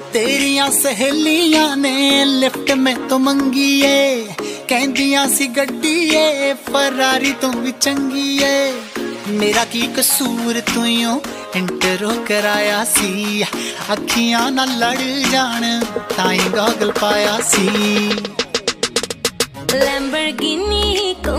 तेरिया सहेलियां ने लिफ्ट में तो मंगी है, कहदियां सी गड्डी है फरारी तो भी चंगी है। मेरा की कसूर तू यूं इंटरो कराया सी, अखियां ना लड़ जान ताई गॉगल पाया सी। लैम्बर्गिनी को